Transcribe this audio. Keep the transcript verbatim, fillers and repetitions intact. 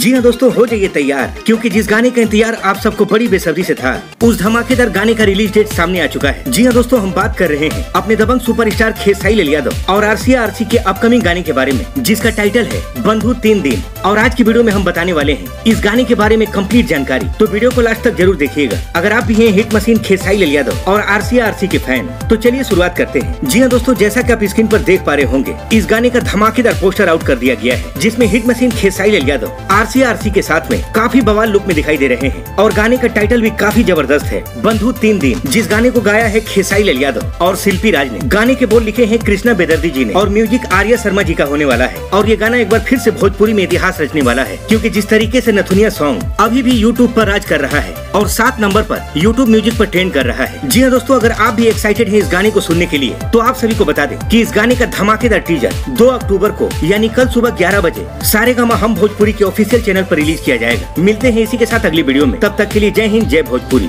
जी हाँ दोस्तों, हो जाइए तैयार, क्योंकि जिस गाने का इंतजार आप सबको बड़ी बेसब्री से था, उस धमाकेदार गाने का रिलीज डेट सामने आ चुका है। जी हाँ दोस्तों, हम बात कर रहे हैं अपने दबंग सुपरस्टार खेसारी लाल यादव और आरसीआरसी के अपकमिंग गाने के बारे में, जिसका टाइटल है बोन्धु तीन दिन। और आज की वीडियो में हम बताने वाले हैं इस गाने के बारे में कम्प्लीट जानकारी, तो वीडियो को लास्ट तक जरूर देखिएगा अगर आप भी हैं हिट मशीन खेसारी लाल यादव और आरसीआरसी के फैन। तो चलिए शुरुआत करते हैं। जी हाँ दोस्तों, जैसा की आप स्क्रीन पर देख पा रहे होंगे, इस गाने का धमाकेदार पोस्टर आउट कर दिया गया है, जिसमें hit machine Khesari Lal Yadav RCRC के साथ में काफी बवाल लुक में दिखाई दे रहे हैं। और गाने का टाइटल भी काफी जबरदस्त है, बोन्धु तीन दिन, जिस गाने को गाया है खेसारी लाल यादव और शिल्पी राज ने। गाने के बोल लिखे हैं कृष्णा बेदर्दी जी ने और म्यूजिक आर्य शर्मा जी का होने वाला है। और ये गाना एक बार फिर से भोजपुरी में इतिहास रचने वाला है, क्योंकि जिस तरीके से नथुनिया सॉन्ग अभी भी यूट्यूब पर राज कर रहा है और सात नंबर पर यूट्यूब म्यूजिक पर ट्रेंड कर रहा है। जी हाँ दोस्तों, अगर आप भी एक्साइटेड हैं इस गाने को सुनने के लिए, तो आप सभी को बता दें कि इस गाने का धमाकेदार टीजर दो अक्टूबर को यानी कल सुबह ग्यारह बजे सारेगामा हम भोजपुरी के ऑफिशियल चैनल पर रिलीज किया जाएगा। मिलते हैं इसी के साथ अगली वीडियो में, तब तक के लिए जय हिंद, जय भोजपुरी।